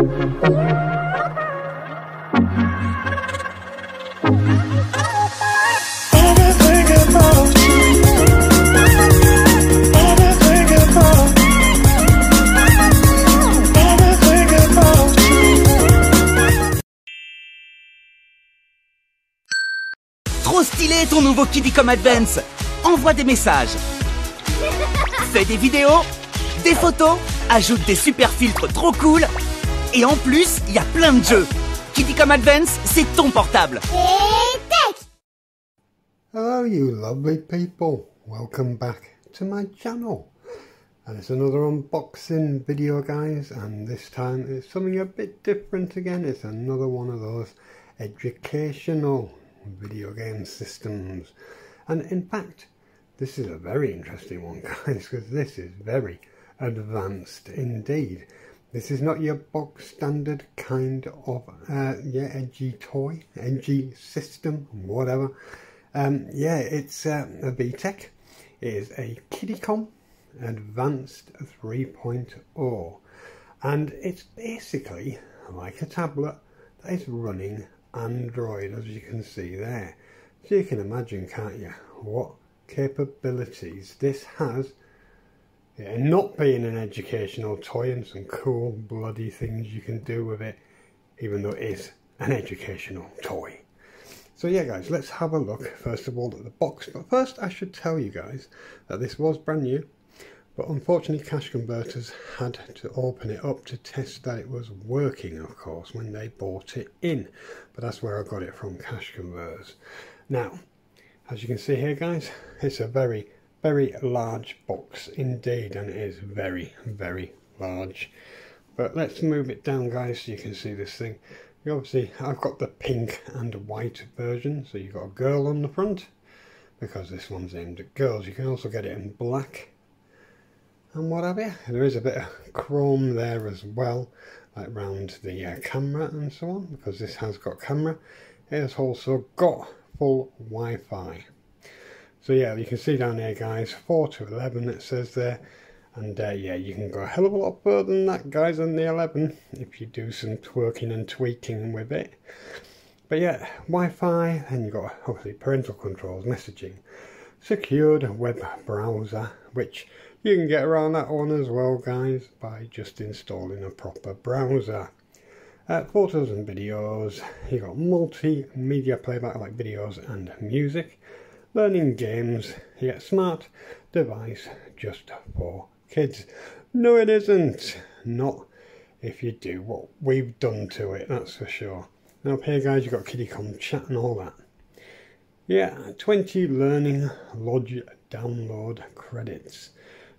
Trop stylé ton nouveau Kidicom Advance. Envoie des messages, fais des vidéos, des photos, ajoute des super filtres trop cool. Et en plus, il y a plein de jeux. Kidicom Advance, c'est ton portable. VTech! Hello you lovely people. Welcome back to my channel. And it's another unboxing video guys, and this time it's something a bit different again. It's another one of those educational video game systems. And in fact, this is a very interesting one guys, because this is very advanced indeed. This is not your bog standard kind of edgy toy, edgy system, whatever. It's a VTech. It is a Kidicom Advance 3.0, and it's basically like a tablet that is running Android, as you can see there. So you can imagine, can't you, what capabilities this has. Yeah, and not being an educational toy, and some cool bloody things you can do with it, even though it is an educational toy. So yeah guys, let's have a look first of all at the box. But first I should tell you guys that this was brand new, but unfortunately Cash Converters had to open it up to test that it was working, of course, when they bought it in. But that's where I got it from, Cash Converters. Now, as you can see here guys, it's a very large box indeed, and it is very large. But let's move it down guys so you can see this thing. You obviously, I've got the pink and white version, so you've got a girl on the front because this one's aimed at girls. You can also get it in black and what have you. There is a bit of chrome there as well, like round the camera and so on, because this has got camera. It has also got full Wi-Fi. So yeah, you can see down here guys, 4 to 11 it says there, and yeah, you can go a hell of a lot further than that guys, than the 11, if you do some twerking and tweaking with it. But yeah, Wi-Fi, and you've got obviously parental controls, messaging, secured web browser, which you can get around that one as well guys, by just installing a proper browser. Photos and videos, you've got multimedia playback like videos and music. Learning games, yet smart device just for kids. No it isn't, not if you do what we've done to it, that's for sure. Now up here guys, you've got Kidicom Chat and all that. Yeah, 20 learning lodge download credits.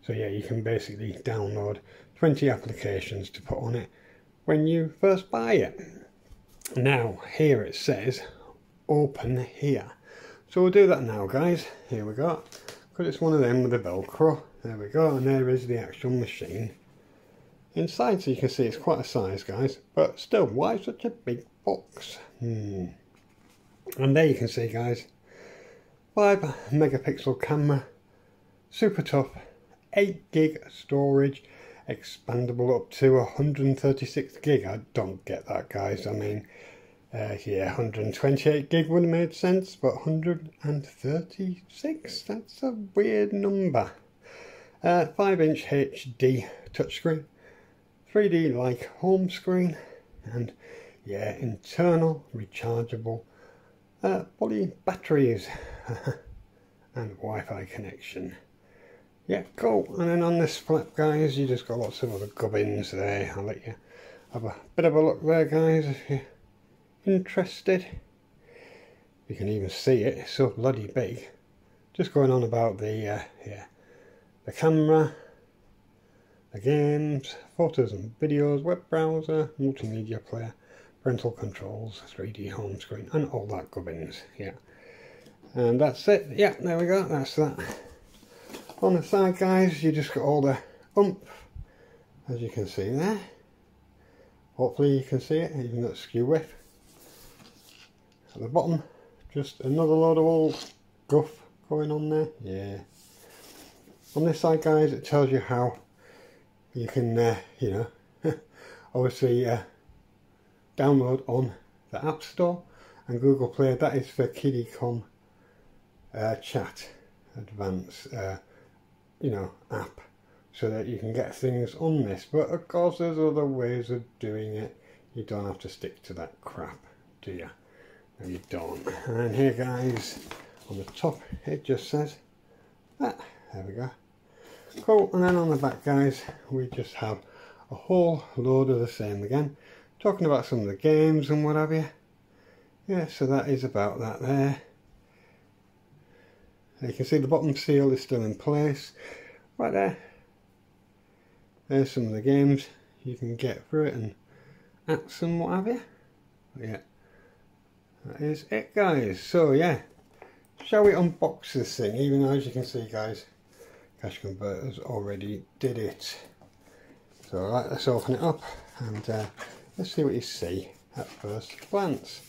So yeah, you can basically download 20 applications to put on it when you first buy it. Now here it says open here. So we'll do that now guys, here we go, because it's one of them with the velcro, there we go, and there is the actual machine inside, so you can see it's quite a size guys, but still, why such a big box? And there you can see guys, 5 megapixel camera, super tough, 8 gig storage, expandable up to 136 gig, I don't get that guys, I mean, yeah, 128 gig would have made sense, but 136, that's a weird number. 5-inch HD touchscreen, 3D like home screen, and yeah, internal rechargeable fully batteries and Wi-Fi connection. Yeah, cool. And then on this flap guys, you just got lots of other gubbins there. I'll let you have a bit of a look there guys if you interested. You can even see it, it's so bloody big. Just going on about the camera, the games, photos and videos, web browser, multimedia player, parental controls, 3D home screen, and all that gubbins. Yeah, and that's it. Yeah, there we go, that's that. On the side guys, you just got all the oomph, as you can see there. Hopefully you can see it, even that skew width. At the bottom, just another load of old guff going on there. Yeah. On this side, guys, it tells you how you can, you know, obviously download on the App Store and Google Play. That is for Kidicom Chat Advance, app, so that you can get things on this. But of course, there's other ways of doing it. You don't have to stick to that crap, do you? No, you don't. And here, guys, on the top, it just says that. There we go. Cool. And then on the back, guys, we just have a whole load of the same again, talking about some of the games and what have you. Yeah, so that is about that there. And you can see the bottom seal is still in place right there. There's some of the games you can get through it and apps and what have you. But yeah, that is it, guys. So yeah, shall we unbox this thing? Even though, as you can see, guys, Cash Converters already did it. So right, let's open it up and let's see what you see at first glance.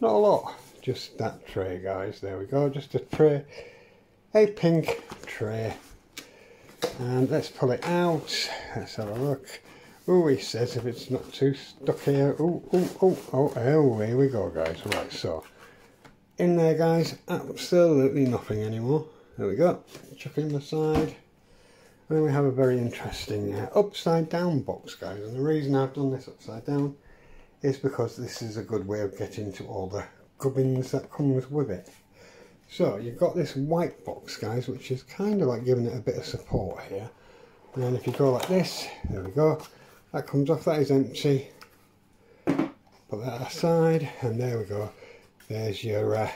Not a lot, just that tray, guys. There we go, just a tray, a pink tray. And let's pull it out. Let's have a look. Oh, he says if it's not too stuck here. Oh, here we go, guys. Right, so in there, guys, absolutely nothing anymore. There we go, chuck it in the side. And then we have a very interesting upside down box, guys. And the reason I've done this upside down is because this is a good way of getting to all the gubbins that comes with it. So you've got this white box, guys, which is kind of like giving it a bit of support here. And then if you go like this, there we go, that comes off, that is empty. Put that aside, and there we go. There's your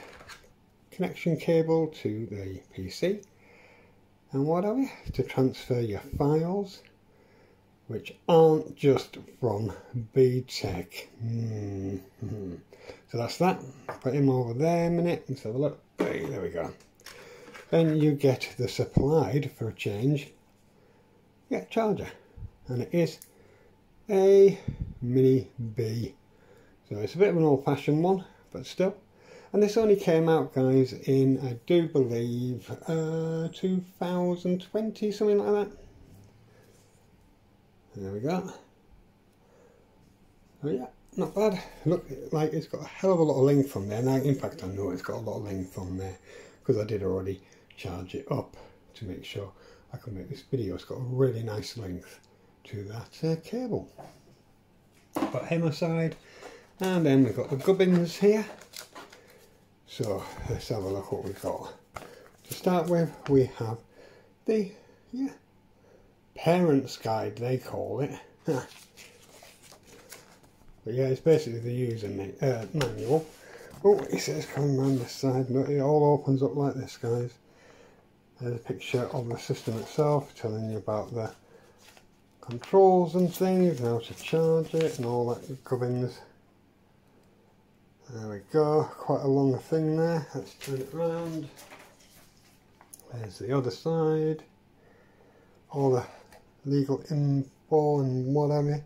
connection cable to the PC. And what are we? To transfer your files, which aren't just from VTech. So that's that. Put him over there a minute. Let's have a look. Hey, there we go. Then you get the supplied, for a change, yeah, charger. And it is a Mini B. So it's a bit of an old-fashioned one, but still. And this only came out, guys, in, I do believe, 2020, something like that. There we go. Oh yeah, not bad. Look, like it's got a hell of a lot of length on there. Now, in fact, I know it's got a lot of length on there because I did already charge it up to make sure I could make this video. It's got a really nice length to that cable. Put him aside, and then we've got the gubbins here. So let's have a look what we've got. To start with, we have the Parents Guide, they call it. But yeah, it's basically the user manual. Oh, it says coming round this side. Look, it all opens up like this, guys. There's a picture of the system itself, telling you about the controls and things, how to charge it and all that gubbins. There we go, quite a long thing there. Let's turn it round. There's the other side. All the legal info and whatever,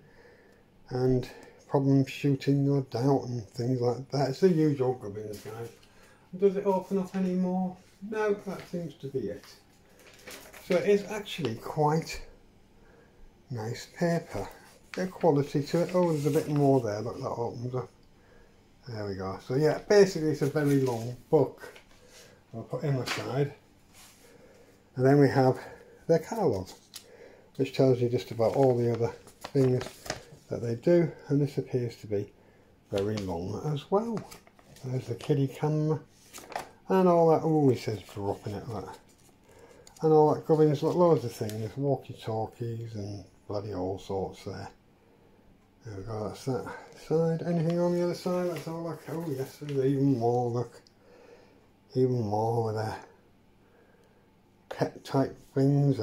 and problem shooting your doubt and things like that. It's the usual gubbins, guys. Does it open up any more? No, that seems to be it. So it is actually quite nice paper. Good quality to it. Oh, there's a bit more there. Look, that opens up. There we go. So yeah, basically it's a very long book. I'll put him aside. And then we have their catalogue, which tells you just about all the other things that they do, and this appears to be very long as well. There's the kiddie camera and all that. Oh, he says dropping it, look. And all that gubbins, look, loads of things, walkie-talkies and bloody all sorts there. There we go, that's that side. Anything on the other side? Let's have a look. Oh yes, there's even more, look. Even more with there. Pet type things,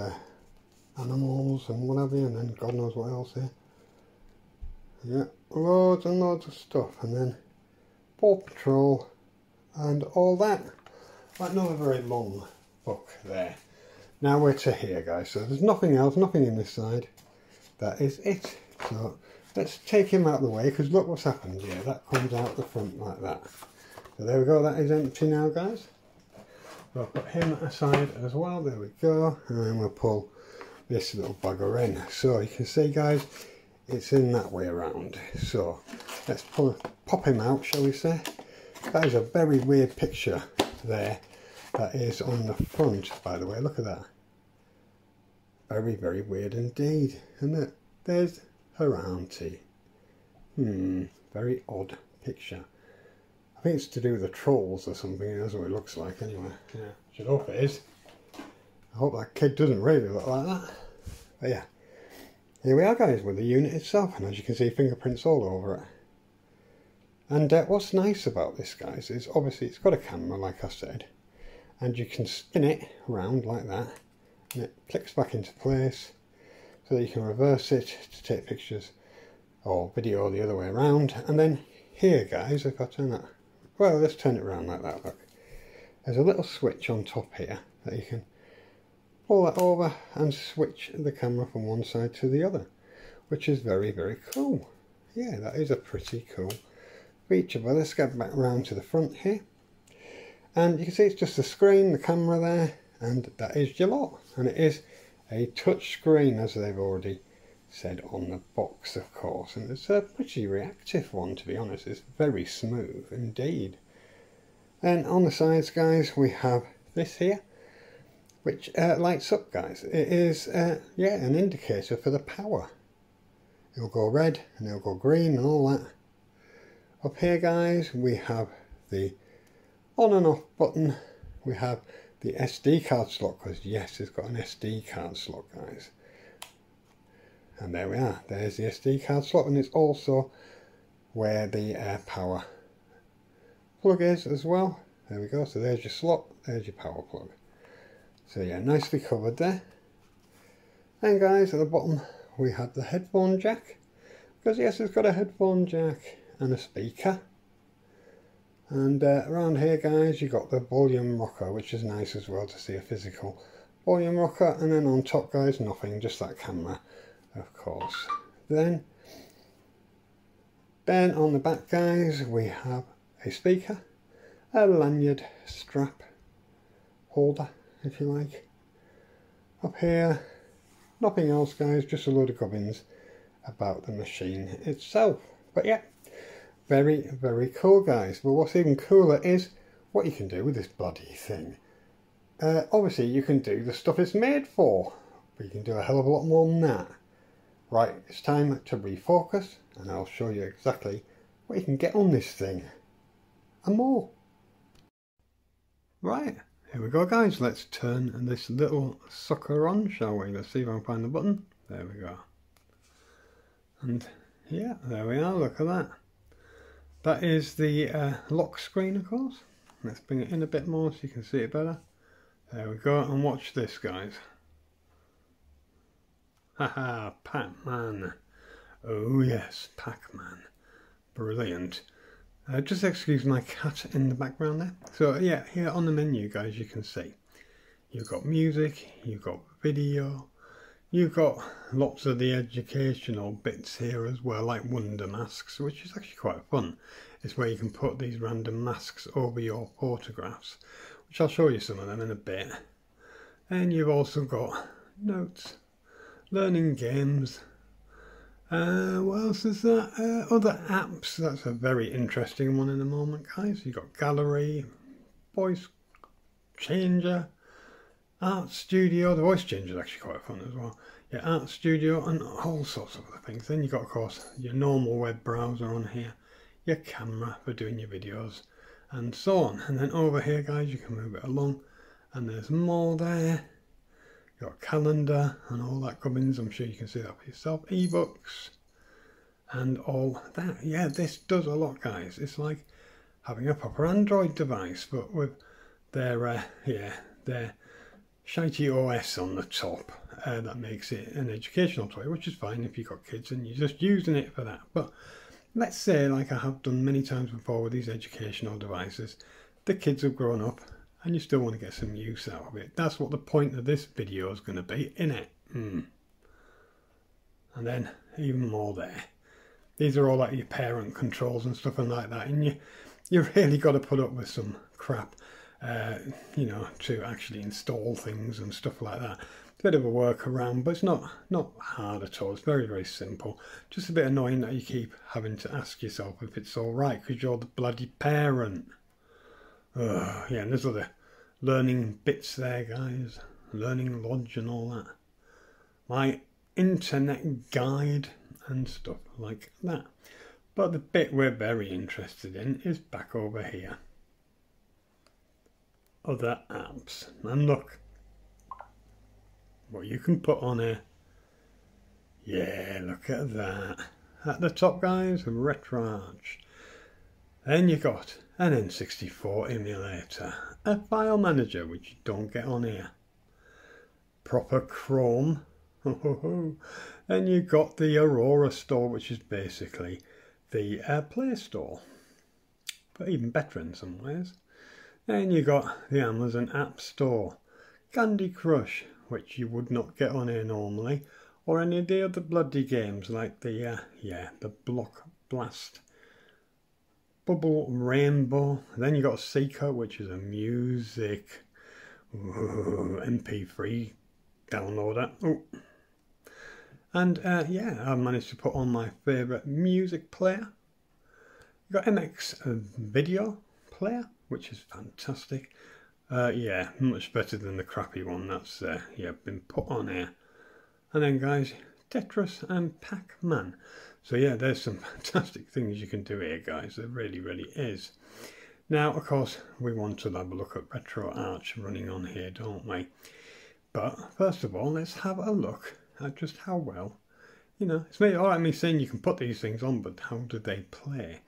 animals and whatever, and then God knows what else here. Yeah, loads and loads of stuff, and then Paw Patrol and all that. Like another very long book there. Now we're to here, guys, so there's nothing else, nothing in this side. That is it. So let's take him out of the way, because look what's happened here. That comes out the front like that. So there we go, that is empty now, guys. We'll put him aside as well, there we go, and then we'll pull this little bugger in. So you can see, guys, it's in that way around. So let's pop him out, shall we say. That is a very weird picture there that is on the front, by the way. Look at that. Very, very weird indeed, isn't it? There's her auntie. Very odd picture. I think it's to do with the trolls or something. That's what it looks like anyway. Yeah, should hope it is. I hope that kid doesn't really look like that. But yeah, here we are, guys, with the unit itself, and as you can see, fingerprints all over it. And what's nice about this, guys, is obviously it's got a camera, like I said, and you can spin it around like that, and it clicks back into place, so that you can reverse it to take pictures or video the other way around. And then here, guys, if I turn that, well, let's turn it around like that, look. There's a little switch on top here that you can pull that over and switch the camera from one side to the other, which is very, very cool. Yeah, that is a pretty cool feature. But let's get back round to the front here. And you can see it's just the screen, the camera there, and that is your lot. And it is a touch screen, as they've already said on the box, of course. And it's a pretty reactive one, to be honest. It's very smooth indeed. And on the sides, guys, we have this here, which lights up, guys. It is, yeah, an indicator for the power. It'll go red and it'll go green and all that. Up here, guys, we have the on and off button. We have the SD card slot, because yes, it's got an SD card slot, guys. And there we are. There's the SD card slot, and it's also where the power plug is as well. There we go. So there's your slot. There's your power plug. So yeah, nicely covered there. And guys, at the bottom we have the headphone jack, because yes, it's got a headphone jack and a speaker. And around here, guys, you got the volume rocker, which is nice as well to see a physical volume rocker. And then on top, guys, nothing, just that camera, of course. Then on the back, guys, we have a speaker, a lanyard strap holder, if you like. Up here, nothing else, guys, just a load of gubbins about the machine itself. But yeah, very, very cool, guys. But what's even cooler is what you can do with this bloody thing. Obviously you can do the stuff it's made for, but you can do a hell of a lot more than that. Right, it's time to refocus, and I'll show you exactly what you can get on this thing and more. Right, here we go, guys. Let's turn this little sucker on, shall we? Let's see if I can find the button. There we go. And yeah, there we are. Look at that. That is the lock screen, of course. Let's bring it in a bit more so you can see it better. There we go. And watch this, guys. Haha, Pac-Man. Oh yes, Pac-Man. Brilliant. Just excuse my cat in the background there. So yeah, here on the menu, guys, you can see you've got music, you've got video, you've got lots of the educational bits here as well, like wonder masks, which is actually quite fun. It's where you can put these random masks over your photographs, which I'll show you some of them in a bit. And you've also got notes, learning games. What else is that? Other apps. That's a very interesting one in a moment, guys. You've got gallery, voice changer, art studio. The voice changer is actually quite fun as well. Your art studio and all sorts of other things. Then you've got, of course, your normal web browser on here, your camera for doing your videos, and so on. And then over here, guys, you can move it along, and there's more there. Your calendar and all that gubbins, I'm sure you can see that for yourself. Ebooks and all that. Yeah, this does a lot, guys. It's like having a proper Android device, but with their shitey OS on the top. That makes it an educational toy, which is fine if you've got kids and you're just using it for that. But let's say, like I have done many times before with these educational devices, the kids have grown up and you still want to get some use out of it. That's what the point of this video is going to be, innit? And then even more there. These are all like your parent controls and stuff and like that, and you really got to put up with some crap, you know, to actually install things and stuff like that. It's a bit of a workaround, but it's not hard at all. It's very, very simple. Just a bit annoying that you keep having to ask yourself if it's all right because you're the bloody parent. Yeah, and there's other learning bits there, guys. Learning Lodge and all that. My internet guide and stuff like that. But the bit we're very interested in is back over here. Other apps. And look what you can put on here. Yeah, look at that. At the top, guys, RetroArch. Then you got an N64 emulator, a file manager, which you don't get on here. Proper Chrome. Then you got the Aurora Store, which is basically the Play Store, but even better in some ways. Then you got the Amazon App Store, Candy Crush, which you would not get on here normally, or any of the other bloody games like the the Block Blast, Bubble Rainbow. Then you got Seeker, which is a music MP3 downloader. Oh. And yeah, I've managed to put on my favourite music player. You've got MX Video Player, which is fantastic. Yeah, much better than the crappy one that's been put on here. And then, guys, Tetris and Pac-Man. So yeah, there's some fantastic things you can do here, guys. There really, really is. Now, of course, we want to have a look at RetroArch running on here, don't we? But first of all, let's have a look at just how well, you know, it's all right me saying you can put these things on, but how do they play?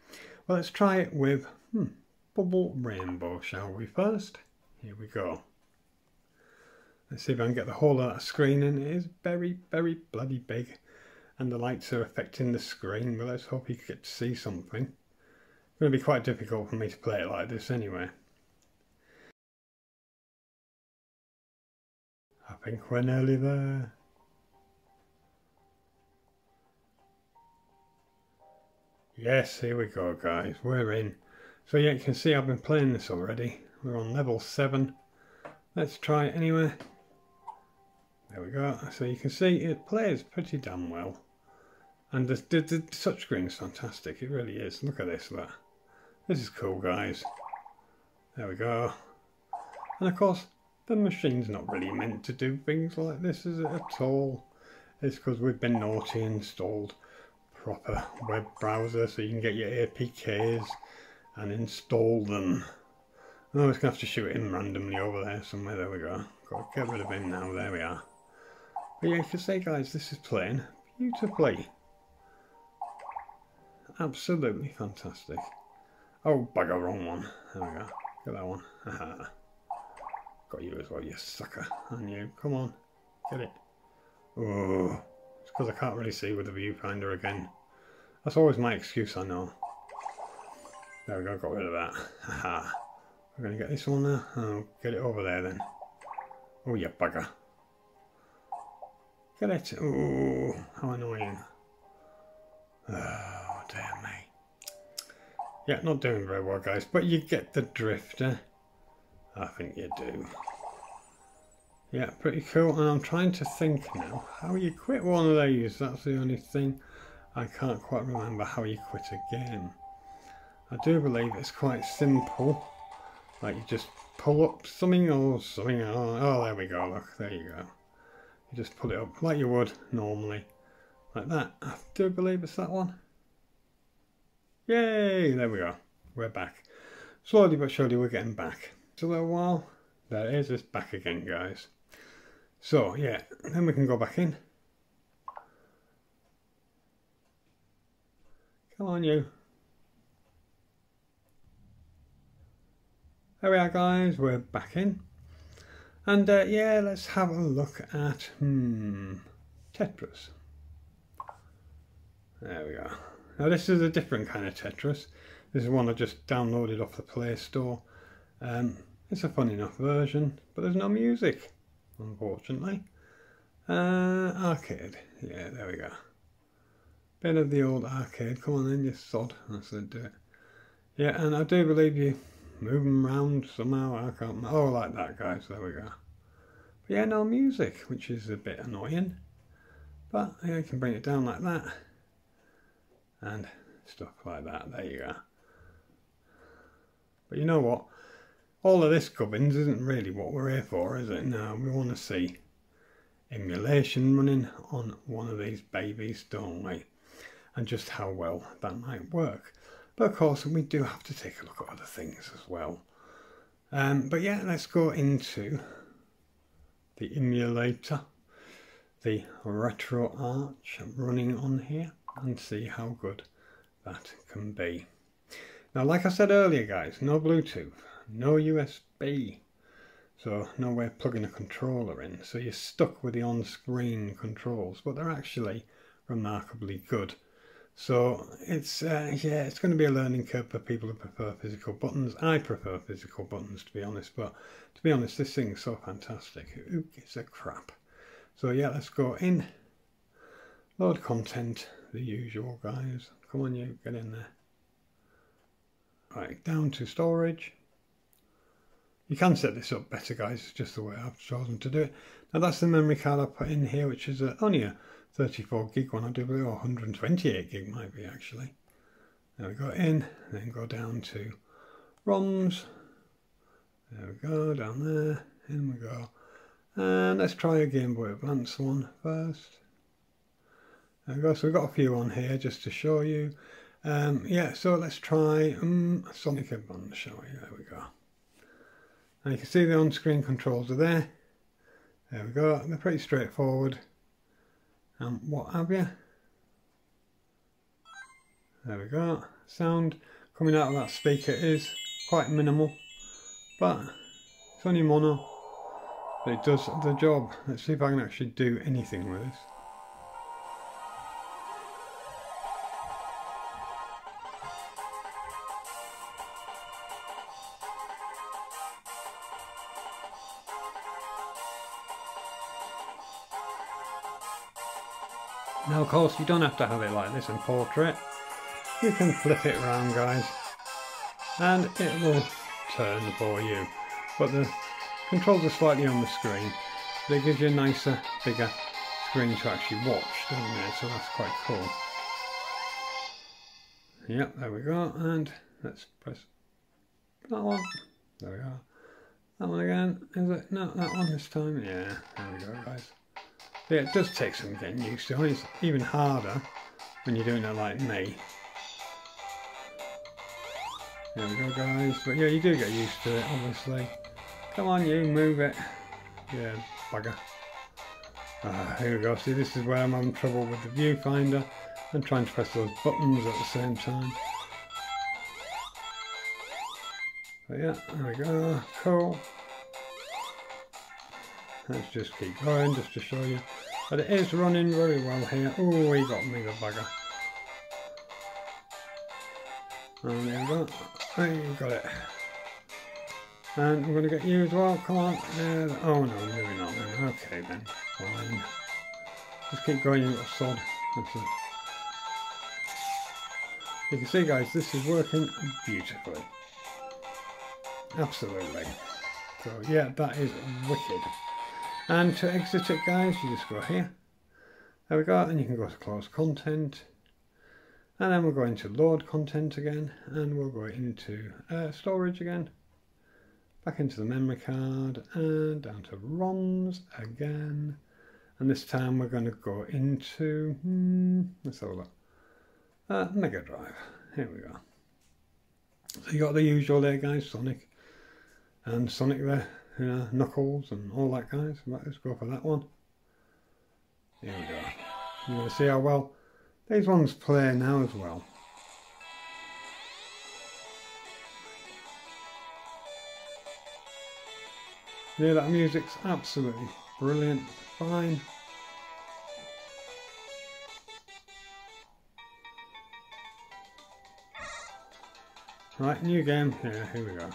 Well, let's try it with Bubble Rainbow, shall we, first? Here we go. Let's see if I can get the whole of that screen in. It is very, very bloody big, and the lights are affecting the screen, but let's hope you get to see something. It's going to be quite difficult for me to play it like this anyway. I think we're nearly there. Yes, here we go, guys, we're in. So yeah, you can see I've been playing this already. We're on level 7. Let's try it anyway. There we go. So you can see it plays pretty damn well. And the touchscreen is fantastic, it really is. Look at this, look. This is cool, guys. There we go. And of course, the machine's not really meant to do things like this, is it, at all? It's because we've been naughty and installed proper web browser so you can get your APKs and install them. I'm always gonna have to shoot him randomly over there somewhere. There we go. Got to get rid of him now. There we are. But yeah, you can see, guys, this is playing beautifully. Absolutely fantastic. Oh, bugger, wrong one. There we go. Get that one. Aha. Got you as well, you sucker. And you. Come on. Get it. Oh. It's because I can't really see with the viewfinder again. That's always my excuse, I know. There we go, got rid of that. Haha. We're going to get this one now. Oh, get it over there then. Oh, you bugger. Get it. Oh, how annoying. Oh, damn me. Yeah, not doing very well, guys, but you get the drift, eh? I think you do. Yeah, pretty cool. And I'm trying to think now how you quit one of these. That's the only thing. I can't quite remember how you quit a game. I do believe it's quite simple, like you just pull up something or something. Oh, there we go, look, there you go. You just pull it up like you would normally, like that. I do believe it's that one. Yay, there we go, we're back. Slowly but surely we're getting back. It's a little while, there it is, it's back again, guys. So yeah, then we can go back in. Come on, you. There we are, guys, we're back in. And yeah, let's have a look at Tetris. There we go. Now this is a different kind of Tetris. This is one I just downloaded off the Play Store. It's a fun enough version, but there's no music, unfortunately. Arcade. Yeah, there we go. Bit of the old arcade. Come on then, you sod. That's the do it. Yeah, and I do believe you move them around somehow, I can't. Oh, like that, guys, there we go. yeah, no music, which is a bit annoying, but yeah, you can bring it down like that and stuff like that. There you are. But you know what, all of this gubbins isn't really what we're here for, is it? No, we want to see emulation running on one of these babies, don't we, and just how well that might work. But of course we do have to take a look at other things as well. But yeah, let's go into the emulator, the RetroArch running on here, and see how good that can be. Now, like I said earlier guys, no Bluetooth, no USB, so no way of plugging a controller in, so you're stuck with the on-screen controls, but they're actually remarkably good. So it's yeah, it's going to be a learning curve for people who prefer physical buttons. I prefer physical buttons, to be honest, but to be honest, this thing's so fantastic, who gives a crap? So yeah, let's go in, load content, the usual guys, come on you, get in there. Right, down to storage. You can set this up better guys, it's just the way I've chosen to do it. Now that's the memory card I put in here, which is only a 34 gig one I do believe, or 128 gig might be actually. There we go, in, then go down to ROMs. There we go, down there, in we go. And let's try a Game Boy Advance one first. There we go, so we've got a few on here just to show you. Yeah, so let's try Sonic Advance, shall we? There we go. And you can see the on-screen controls are there. There we go, they're pretty straightforward. And what have you? There we go. Sound coming out of that speaker is quite minimal, but it's only mono, but it does the job. Let's see if I can actually do anything with this. Now of course you don't have to have it like this and portrait, you can flip it around guys and it will turn for you, but the controls are slightly on the screen, but it gives you a nicer bigger screen to actually watch, doesn't it? So that's quite cool. Yep, there we go, and let's press that one, there we go, that one again, is it? No, that one this time, yeah, there we go guys. Yeah, it does take some getting used to, it's even harder when you're doing it like me. There we go guys, but yeah, you do get used to it obviously. Come on you, move it. Yeah, bugger. Here we go, see this is where I'm having trouble with the viewfinder. I'm trying to press those buttons at the same time. But yeah, there we go, cool. Let's just keep going just to show you. But it is running very well here. Oh, he got me the bugger. And there we go. There you got it. And I'm going to get you as well. Come on. Oh no, maybe not then. Okay then. Fine. Just keep going, you little sod. That's it. You can see guys, this is working beautifully. Absolutely. So yeah, that is wicked. And to exit it guys, you just go here, there we go, and you can go to close content, and then we'll go into load content again, and we'll go into storage again, back into the memory card, and down to ROMs again, and this time we're going to go into, let's have a look, Mega Drive, here we go. So you got the usual there guys, Sonic, and Sonic there. You know, Knuckles and all that guys. Right, let's go for that one. Here we go. You're going to see how well these ones play now as well. Yeah, that music's absolutely brilliant. Fine. Right, new game. Yeah, here we go.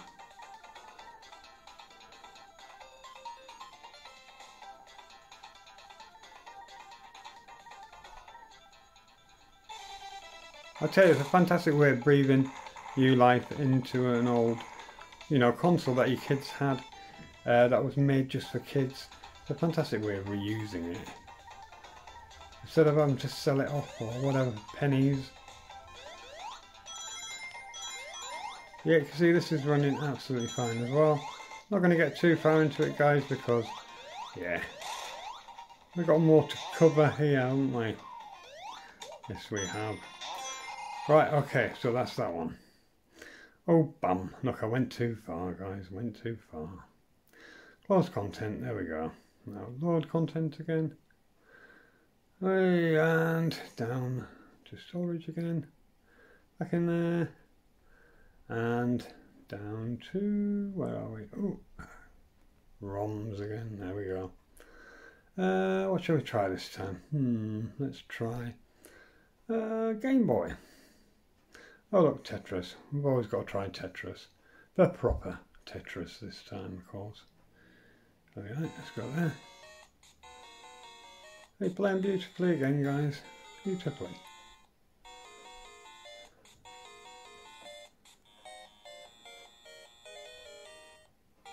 I tell you, it's a fantastic way of breathing new life into an old, you know, console that your kids had, that was made just for kids, It's a fantastic way of reusing it. Instead of having to sell it off or whatever, pennies. Yeah, you can see this is running absolutely fine as well. Not going to get too far into it, guys, because, yeah, we've got more to cover here, haven't we? Yes, we have. Right, okay, so that's that one. Oh, bum. Look, I went too far, guys. Went too far. Close content. There we go. Now, load content again. Hey, and down to storage again. Back in there. And down to... where are we? Oh, ROMs again. There we go. What shall we try this time? Let's try Game Boy. Oh look, Tetris. We've always got to try Tetris. The proper Tetris this time, of course. Alright, let's go there. They're playing beautifully again, guys. Beautifully.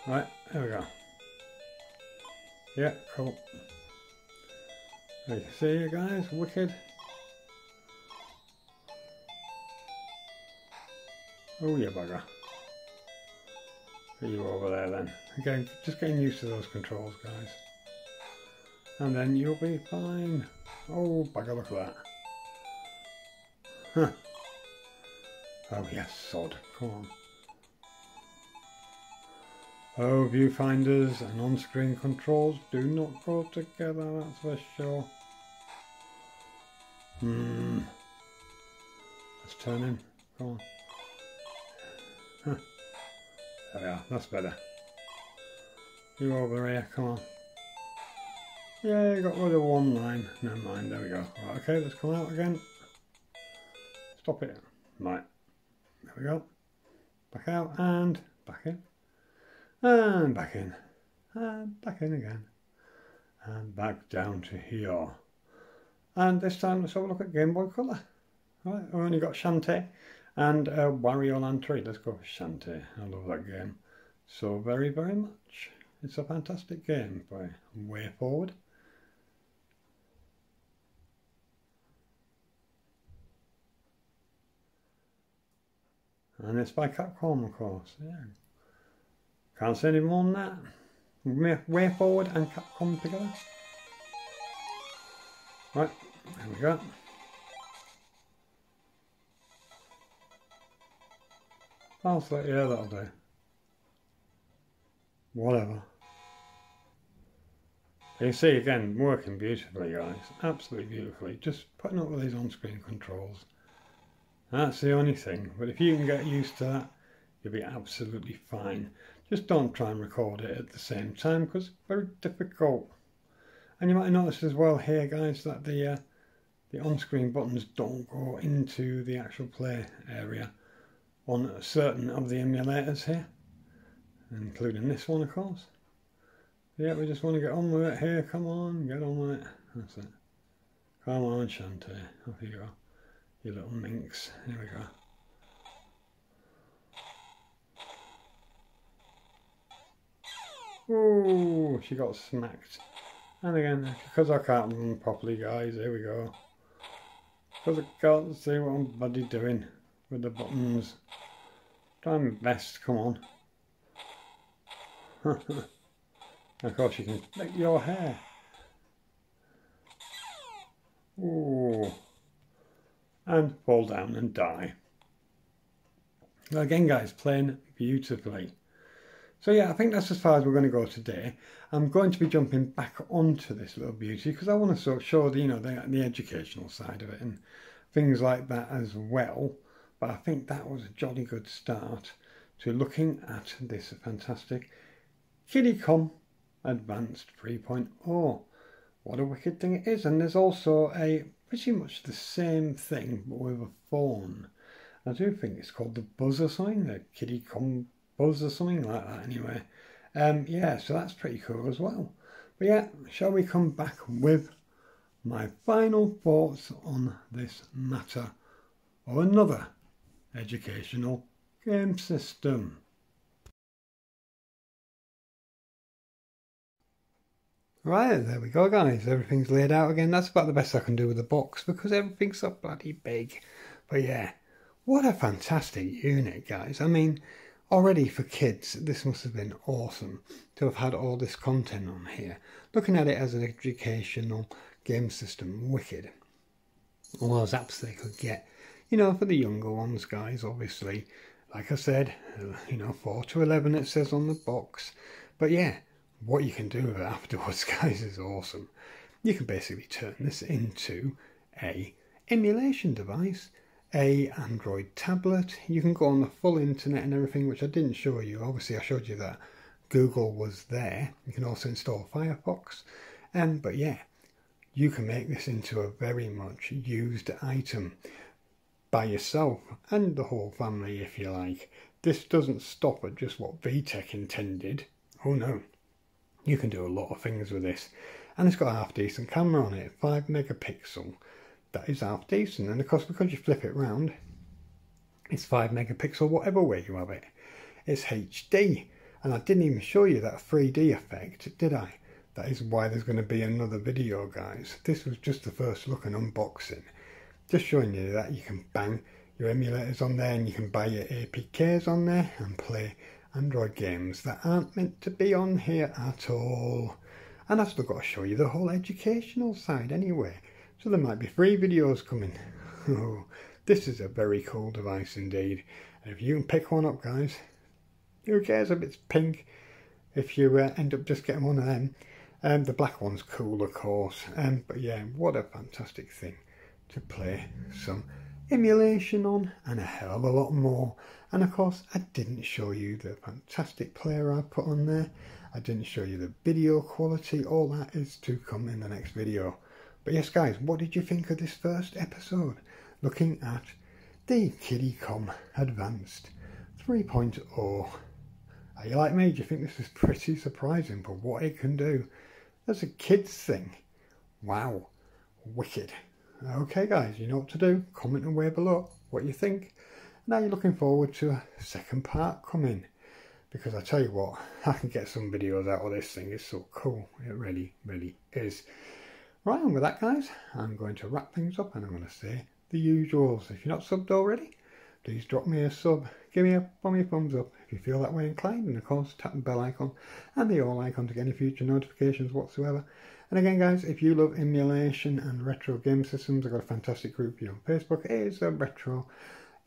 Right, there we go. Yeah, cool. Great to see you guys. Wicked. Oh yeah, bugger. Put you over there then. Again, just getting used to those controls, guys. And then you'll be fine. Oh, bugger, look at that. Huh. Oh yes, sod. Come on. Oh, viewfinders and on-screen controls do not go together, that's for sure. Let's turn in. Come on. Huh. There we are, that's better. You over here, come on. Yeah, you got rid of one line. Never mind, there we go. Right, okay, let's come out again. Stop it. Right. There we go. Back out and back in. And back in. And back in again. And back down to here. And this time let's have a look at Game Boy Color. Right, I've only got Shantae. And Wario Land 3, let's go with Shantae. I love that game so very, very much. It's a fantastic game by WayForward. And it's by Capcom, of course, yeah. Can't say any more than that. WayForward and Capcom together. Right, there we go. I'll say, yeah, that'll do. Whatever. You see, again, working beautifully, guys. Absolutely beautifully. Just putting up with these on-screen controls. That's the only thing. But if you can get used to that, you'll be absolutely fine. Just don't try and record it at the same time, because it's very difficult. And you might notice as well here, guys, that the on-screen buttons don't go into the actual play area on certain of the emulators here, including this one, of course. Yeah, we just want to get on with it here. Come on, get on with it. That's it. Come on, Shantae. Off you go, you little minx. Here we go. Oh, she got smacked. And again, because I can't run properly, guys. Here we go. Because I can't see what I'm bloody doing with the buttons. Try my best, come on. Of course you can lick your hair. Ooh. And fall down and die. Again, guys, playing beautifully. So yeah, I think that's as far as we're going to go today. I'm going to be jumping back onto this little beauty because I want to sort of show the educational side of it and things like that as well. But I think that was a jolly good start to looking at this fantastic Kidicom Advance 3.0. What a wicked thing it is. And there's also a pretty much the same thing but with a phone. I do think it's called the Buzz or something, the Kidicom Buzz or something like that anyway. Yeah, so that's pretty cool as well. But yeah, shall we come back with my final thoughts on this matter or another educational game system. Right, there we go guys, everything's laid out again. That's about the best I can do with the box because everything's so bloody big. But yeah, what a fantastic unit guys. I mean, already for kids this must have been awesome to have had all this content on here. Looking at it as an educational game system, wicked. All those apps they could get, you know, for the younger ones guys, obviously. Like I said, you know, 4 to 11 it says on the box. But yeah, what you can do with it afterwards guys is awesome. You can basically turn this into a emulation device, a Android tablet. You can go on the full internet and everything, which I didn't show you. Obviously I showed you that Google was there. You can also install Firefox. But yeah, you can make this into a very much used item by yourself and the whole family if you like. This doesn't stop at just what VTech intended. Oh no, you can do a lot of things with this. And it's got a half decent camera on it, 5 megapixel. That is half decent, and of course because you flip it round, it's 5 megapixel whatever way you have it. It's HD, and I didn't even show you that 3D effect, did I? That is why there's going to be another video guys. This was just the first look and unboxing. Just showing you that you can bang your emulators on there and you can buy your APKs on there and play Android games that aren't meant to be on here at all. And I've still got to show you the whole educational side anyway. So there might be 3 videos coming. Oh, this is a very cool device indeed. And if you can pick one up guys, who cares if it's pink? If you end up just getting one of them. The black one's cool of course. But yeah, what a fantastic thing to play some emulation on, and a hell of a lot more. And of course I didn't show you the fantastic player I put on there. I didn't show you the video quality. All that is to come in the next video. But yes guys, what did you think of this first episode looking at the Kidicom Advance 3.0? Are you like me? Do you think this is pretty surprising for what it can do? That's a kids thing. Wow, wicked. Okay guys, you know what to do. Comment away below what you think. And are you looking forward to a second part coming? Because I tell you what, I can get some videos out of this thing. It's so cool. It really, really is. Right, and with that guys, I'm going to wrap things up and I'm going to say the usuals. If you're not subbed already, please drop me a sub. Give me a thumbs up if you feel that way inclined. And of course, tap the bell icon and the all icon to get any future notifications whatsoever. And again guys, if you love emulation and retro game systems, I've got a fantastic group here on Facebook. It is a retro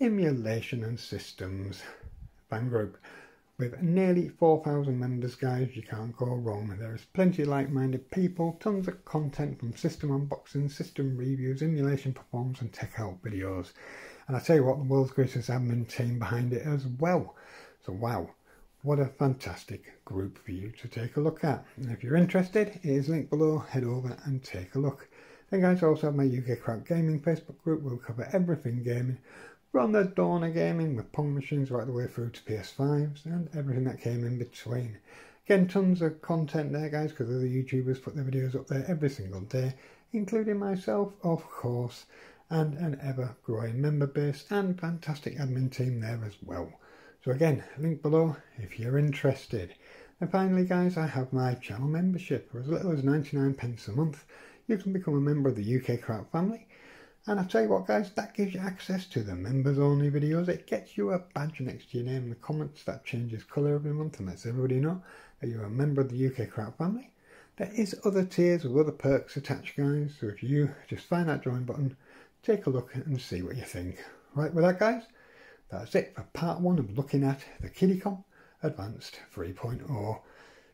emulation and systems fan group with nearly 4,000 members guys. You can't go wrong. There is plenty of like-minded people, tons of content from system unboxing, system reviews, emulation performs and tech help videos. And I tell you what, the world's greatest admin team behind it as well. So wow. What a fantastic group for you to take a look at. And if you're interested, it is linked below. Head over and take a look. Then guys, I also have my UK KRAUT Gaming Facebook group. We'll cover everything gaming, from the dawn of gaming with Pong machines right the way through to PS5s and everything that came in between. Again, tons of content there guys, because other YouTubers put their videos up there every single day, including myself of course, and an ever growing member base and fantastic admin team there as well. So again, link below if you're interested. And finally guys, I have my channel membership for as little as 99p a month. You can become a member of the UK KRAUT family. And I'll tell you what guys, that gives you access to the members only videos. It gets you a badge next to your name in the comments that changes colour every month and lets everybody know that you're a member of the UK KRAUT family. There is other tiers with other perks attached guys. So if you just find that join button, take a look and see what you think. Right, with that guys, that's it for part 1 of looking at the Kidicom Advance 3.0.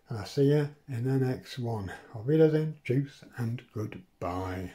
And I'll see you in the next one. Auf Wiedersehen, tschüss and goodbye.